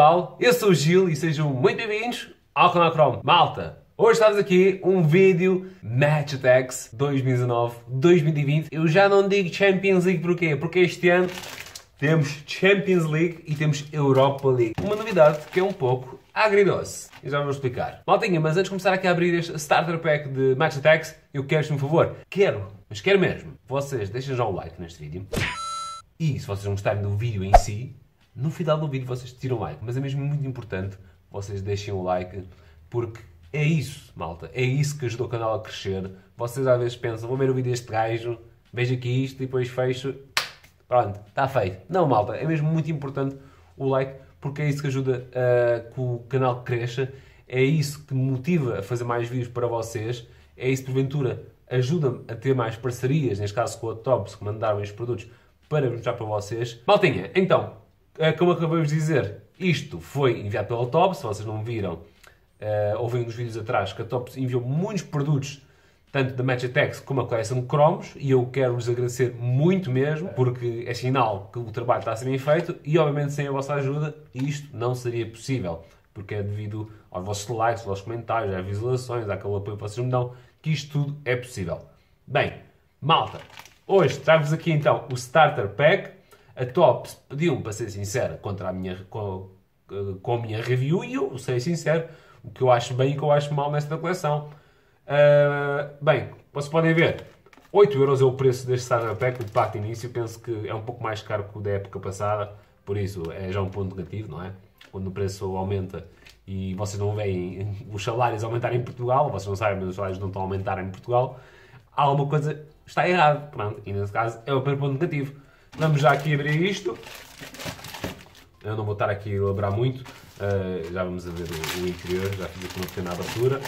pessoal, eu sou o Gil e sejam muito bem-vindos ao canal Chrome. Malta, hoje estamos aqui um vídeo Match Attax 2019-2020. Eu já não digo Champions League porquê? Porque este ano temos Champions League e temos Europa League. Uma novidade que é um pouco agridoce. Eu já vou explicar. Maltinha, mas antes de começar aqui a abrir este Starter Pack de Match Attax, eu quero-vos um favor. Quero, mas quero mesmo. Vocês deixem já um like neste vídeo. E se vocês não gostarem do vídeo em si, no final do vídeo vocês tiram o like. Mas é mesmo muito importante vocês deixem o like, porque é isso, malta. É isso que ajuda o canal a crescer. Vocês às vezes pensam, vou ver o vídeo deste gajo, vejo aqui isto e depois fecho. Pronto, está feito. Não, malta, é mesmo muito importante o like, porque é isso que ajuda a que o canal cresça. É isso que me motiva a fazer mais vídeos para vocês. É isso, porventura, ajuda-me a ter mais parcerias, neste caso com a Topps, que mandaram estes produtos para mostrar para vocês. Maltinha, então, como acabamos de dizer, isto foi enviado pela Topps. Se vocês não viram, ouviram nos vídeos atrás que a Topps enviou muitos produtos, tanto da Match Attax como a coleção de cromos, e eu quero-vos agradecer muito mesmo, porque é sinal que o trabalho está a ser bem feito, e obviamente sem a vossa ajuda isto não seria possível, porque é devido aos vossos likes, aos vossos comentários, às visualizações, àquele apoio que vocês me dão, que isto tudo é possível. Bem, malta, hoje trago-vos aqui então o Starter Pack. A Topps pediu-me, para ser sincero, com a minha review, e eu serei sincero, o que eu acho bem e o que eu acho mal nesta coleção. Bem, vocês podem ver, 8€ é o preço deste Starter Pack, de parte de início. Penso que é um pouco mais caro que o da época passada, por isso é já um ponto negativo, não é? Quando o preço aumenta e vocês não veem os salários aumentarem em Portugal, vocês não sabem, mas os salários não estão a aumentar em Portugal, alguma coisa está errada, pronto, e nesse caso é o primeiro ponto negativo. Vamos já aqui abrir isto, eu não vou estar aqui a elaborar muito, já vamos a ver o interior, já fiz aqui uma pequena abertura.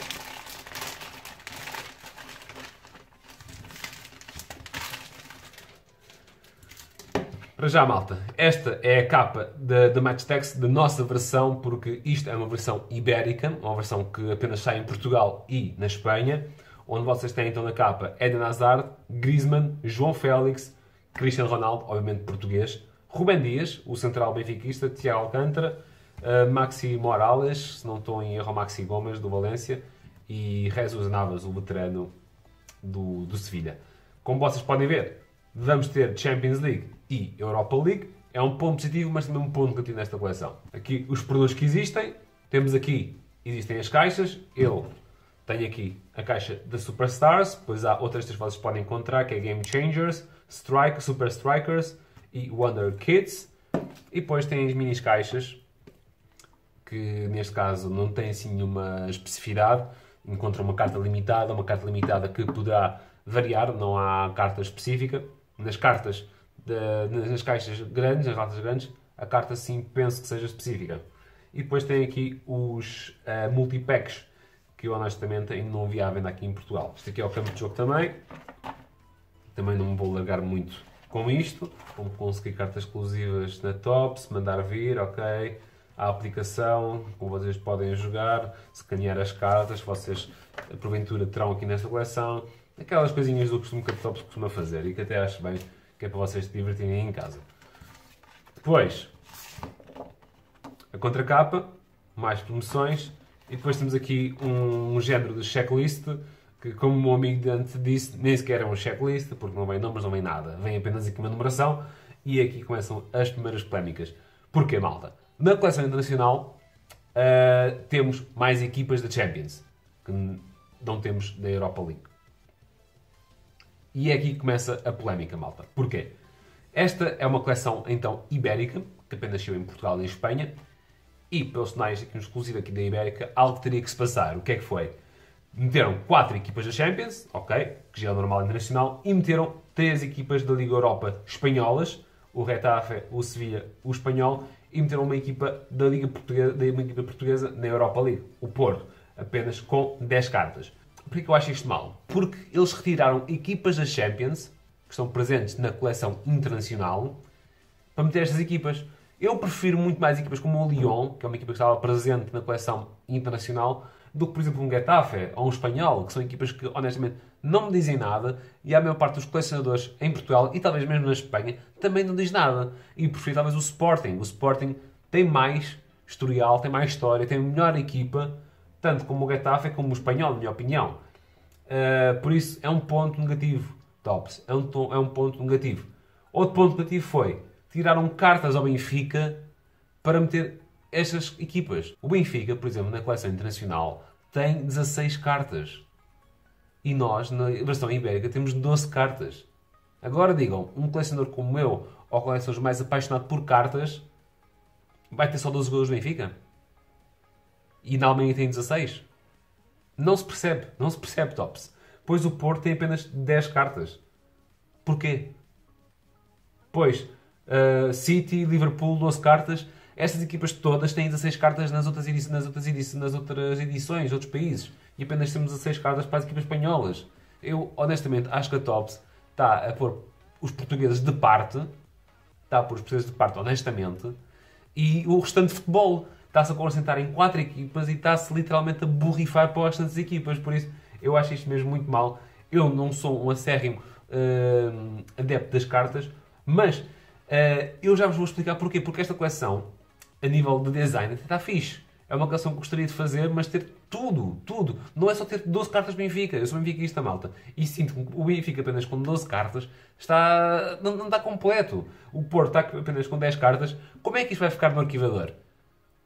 Para já, malta, esta é a capa da Match Attax, da nossa versão, porque isto é uma versão ibérica, uma versão que apenas sai em Portugal e na Espanha, onde vocês têm então na capa Eden Hazard, Griezmann, João Félix, Cristiano Ronaldo, obviamente português, Rubén Dias, o central benfiquista, Tiago Alcântara, Maxi Morales, se não estou em erro, Maxi Gomes, do Valência, e Jesus Navas, o veterano do Sevilha. Como vocês podem ver, vamos ter Champions League e Europa League. É um ponto positivo, mas também um ponto negativo nesta coleção. Aqui os produtos que existem. Temos aqui, existem as caixas. Eu tenho aqui a caixa da Superstars. Depois há outras que vocês podem encontrar, que é Game Changers, Strike, Super Strikers e Wonder Kids. E depois tem as mini caixas, que neste caso não tem assim nenhuma especificidade. Encontra uma carta limitada que poderá variar, não há carta específica. Nas caixas grandes, nas latas grandes, a carta sim penso que seja específica. E depois tem aqui os multipacks, que eu honestamente ainda não vi à venda aqui em Portugal. Este aqui é o campo de jogo também. Também não me vou largar muito com isto. Vou conseguir cartas exclusivas na Topps, mandar vir, ok. A aplicação, como vocês podem jogar, escanear as cartas, vocês porventura terão aqui nesta coleção. Aquelas coisinhas do costume que a Topps costuma fazer e que até acho bem, que é para vocês se divertirem em casa. Depois, a contracapa, mais promoções, e depois temos aqui um género de checklist, que como o meu amigo antes disse, nem sequer é um checklist, porque não vem números, não vem nada, vem apenas aqui uma numeração, e aqui começam as primeiras polémicas. Porquê, malta? Na coleção internacional temos mais equipas da Champions, que não temos da Europa League. E é aqui que começa a polémica, malta. Porquê? Esta é uma coleção, então, ibérica, que apenas nasceu em Portugal e em Espanha. E, pelos sinais aqui, um exclusivo aqui da Ibérica, algo teria que se passar. O que é que foi? Meteram 4 equipas da Champions, ok, que já é o normal internacional, e meteram 3 equipas da Liga Europa espanholas, o Getafe, o Sevilha, o Espanhol, e meteram uma equipa da Liga Portuguesa, na Europa League, o Porto, apenas com 10 cartas. Porquê que eu acho isto mal? Porque eles retiraram equipas da Champions, que estão presentes na coleção internacional, para meter estas equipas. Eu prefiro muito mais equipas como o Lyon, que é uma equipa que estava presente na coleção internacional, do que, por exemplo, um Getafe ou um Espanhol, que são equipas que, honestamente, não me dizem nada, e a maior parte dos colecionadores em Portugal, e talvez mesmo na Espanha, também não diz nada. E prefiro, talvez, o Sporting. O Sporting tem mais historial, tem mais história, tem a melhor equipa, tanto como o Getafe como o Espanhol, na minha opinião. Por isso, é um ponto negativo, Topps. É um ponto negativo. Outro ponto negativo foi, tiraram cartas ao Benfica para meter estas equipas. O Benfica, por exemplo, na coleção internacional, tem 16 cartas. E nós, na versão ibérica, temos 12 cartas. Agora digam, um colecionador como eu, ou colecionador mais apaixonado por cartas, vai ter só 12 golos do Benfica? E na Alemanha tem 16? Não se percebe, Topps. Pois o Porto tem apenas 10 cartas. Porquê? Pois, City, Liverpool, 12 cartas. Estas equipas todas têm 16 cartas nas outras edições, outros países. E apenas temos 16 cartas para as equipas espanholas. Eu, honestamente, acho que a Topps está a pôr os portugueses de parte, honestamente, e o restante de futebol está-se a concentrar em 4 equipas e está-se literalmente a borrifar para as restantes equipas. Por isso, eu acho isto mesmo muito mal. Eu não sou um acérrimo adepto das cartas, mas eu já vos vou explicar porquê. Porque esta coleção, a nível de design, até está fixe. É uma coleção que gostaria de fazer, mas ter tudo. Não é só ter 12 cartas Benfica. Eu sou benfiquista, malta. E sinto que o Benfica apenas com 12 cartas está... não está completo. O Porto está apenas com 10 cartas. Como é que isto vai ficar no arquivador?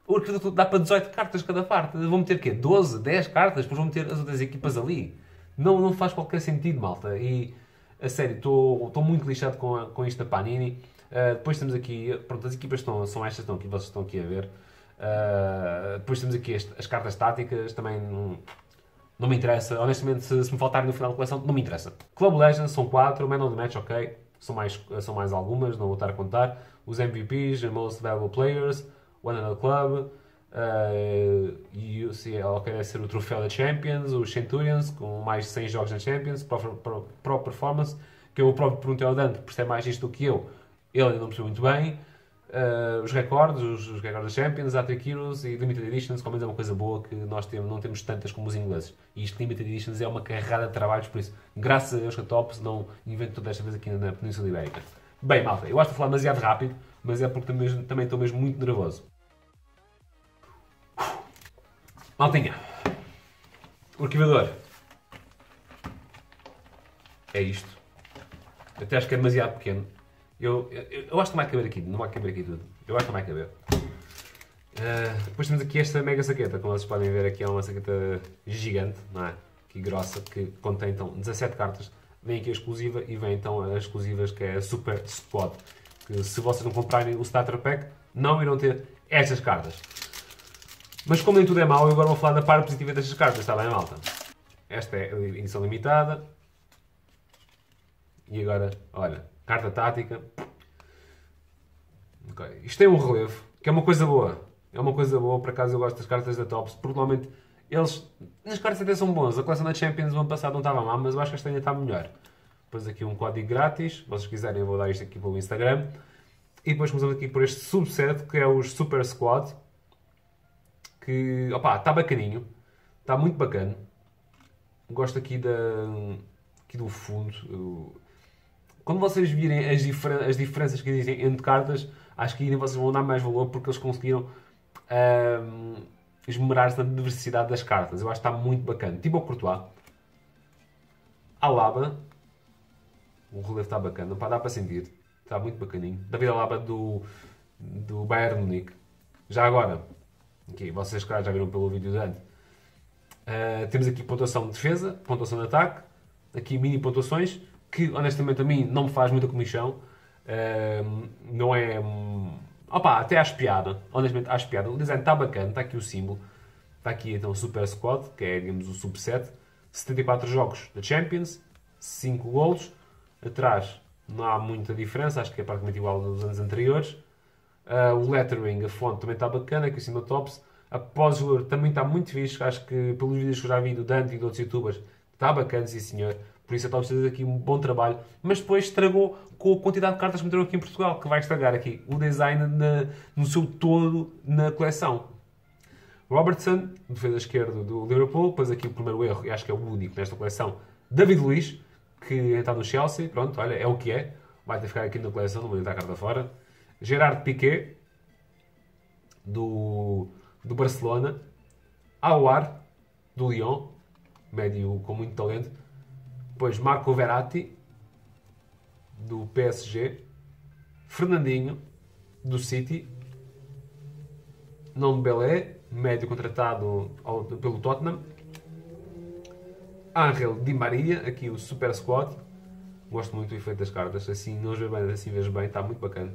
O arquivador dá para 18 cartas cada parte. Vão meter o quê? 12, 10 cartas? Depois vão meter as outras equipas ali. Não faz qualquer sentido, malta. E, a sério, estou muito lixado com isto da Panini. Depois temos aqui... Pronto, as equipas são estas, estão aqui, vocês estão aqui a ver. Depois temos aqui as cartas táticas, também não me interessa, honestamente, se me faltarem no final da coleção, não me interessa. Club Legends são 4, Man of the Match, ok, são mais algumas, não vou estar a contar. Os MVPs, Most Valuable Players, One Another Club, ok, deve ser o troféu da Champions, os Centurions, com mais de 100 jogos na Champions, Pro Performance, que eu próprio perguntei ao Dante, percebe mais isto do que eu, ele ainda não percebeu muito bem. Os recordes da Champions, Hat-Trick Heroes e Limited Editions, como é uma coisa boa que nós temos, não temos tantas como os ingleses. E isto Limited Editions é uma carrada de trabalhos, por isso, graças a Deus que a Topps não invento desta vez aqui na Península Ibérica. Bem, malta, eu acho que estou a falar demasiado rápido, mas é porque também estou mesmo muito nervoso. Maltinha, o arquivador é isto. Até acho que é demasiado pequeno. Eu acho que não vai caber aqui, tudo. Eu acho que não vai caber. Depois temos aqui esta mega saqueta, como vocês podem ver aqui é uma saqueta gigante, não é? Que grossa, que contém então 17 cartas. Vem aqui a exclusiva e vem então as exclusivas que é a Super Spot. Que se vocês não comprarem o Starter Pack, não irão ter estas cartas. Mas como nem tudo é mau, eu agora vou falar da parte positiva destas cartas, está bem, malta? Esta é a edição limitada. E agora, olha... Carta tática. Okay. Isto tem um relevo, que é uma coisa boa. É uma coisa boa, por acaso eu gosto das cartas da Topps, porque normalmente eles... As cartas até são bons. A coleção da Champions do ano passado não estava má, mas eu acho que esta ainda está melhor. Depois aqui um código grátis. Se vocês quiserem, eu vou dar isto aqui pelo Instagram. E depois começamos aqui por este subset, que é os Super Squad. Que, opá, está bacaninho. Está muito bacana. Gosto aqui, aqui do fundo... Quando vocês virem as diferenças que existem entre cartas, acho que ainda vocês vão dar mais valor porque eles conseguiram esmerar-se na diversidade das cartas. Eu acho que está muito bacana. Thibaut Courtois, Alaba, o relevo está bacana, dá para sentir, está muito bacaninho. David Alaba do Bayern Munique. Já agora, okay, vocês claro, já viram pelo vídeo de antes, temos aqui pontuação de defesa, pontuação de ataque, aqui mini pontuações. Que honestamente a mim não me faz muita comichão, não é... Opa, até acho piada, honestamente acho piada. O design está bacana, está aqui o símbolo, está aqui então o Super Squad, que é, digamos, o subset. 74 jogos da Champions, 5 golos, atrás não há muita diferença, acho que é praticamente igual aos anos anteriores. O lettering, a fonte também está bacana, aqui o símbolo Topps. A pós-lure também está muito fixe, acho que pelos vídeos que eu já vi do Dante e de outros youtubers, está bacana, sim senhor. Por isso a Topps fez aqui um bom trabalho, mas depois estragou com a quantidade de cartas que meteram aqui em Portugal, que vai estragar aqui o design no seu todo na coleção. Robertson, defesa esquerda do Liverpool, depois aqui o primeiro erro, e acho que é o único nesta coleção, David Luiz, que está no Chelsea, pronto, olha, é o que é, vai ter que ficar aqui na coleção, não vou deitar a carta fora. Gerard Piquet, do Barcelona, Aouar, do Lyon, médio com muito talento, depois Marco Veratti, do PSG, Fernandinho, do City, Ndombélé, médio contratado pelo Tottenham, Ángel Di Maria, aqui o Super Squad. Gosto muito do efeito das cartas, assim não vês bem, assim vês bem, está muito bacana.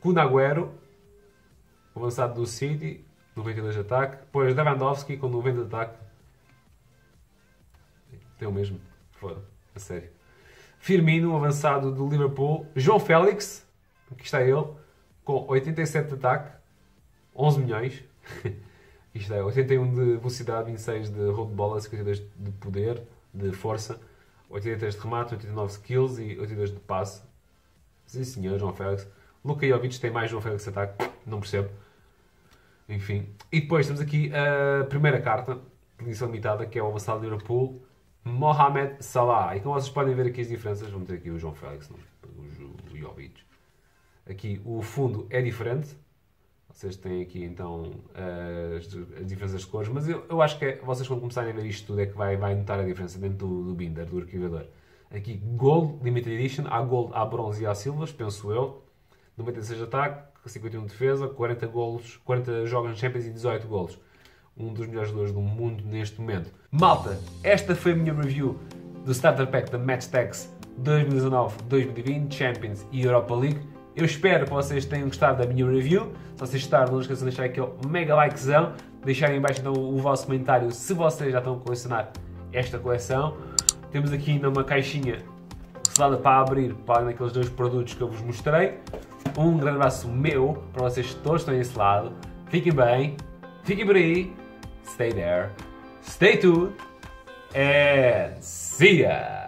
Kunagüero, avançado do City, 92 de ataque. Depois Lewandowski com 90 de ataque. Tem o mesmo, foda, a sério. Firmino, avançado do Liverpool. João Félix, aqui está ele, com 87 de ataque, 11 milhões. Aqui está ele, 81 de velocidade, 26 de roubo de bola, 52 de poder, de força, 83 de remate, 89 skills e 82 de passe. Sim senhor, João Félix. Luka Jovic tem mais João Félix de ataque, não percebo. Enfim. E depois temos aqui a primeira carta, edição limitada, que é o avançado do Liverpool, Mohamed Salah. E como vocês podem ver aqui as diferenças, vamos ter aqui o João Félix, não, o Jovic. Aqui o fundo é diferente. Vocês têm aqui então as diferenças de cores, mas eu acho que vocês quando começarem a ver isto tudo é que vai notar a diferença dentro do binder, do arquivador. Aqui Gold, Limited Edition, há Gold, há Bronze e há Silvas, penso eu. 96 de ataque, 51 de defesa, 40 jogos na Champions e 18 golos. Um dos melhores jogadores do mundo neste momento. Malta, esta foi a minha review do Starter Pack da Match Attax 2019-2020, Champions e Europa League. Eu espero que vocês tenham gostado da minha review. Se vocês gostaram, não esqueçam de deixar aquele mega likezão. Deixarem em baixo então o vosso comentário se vocês já estão a colecionar esta coleção. Temos aqui numa caixinha selada para abrir, para além daqueles dois produtos que eu vos mostrei. Um grande abraço meu para vocês todos que estão desse lado. Fiquem bem, fiquem por aí. Stay there, stay tuned, and see ya!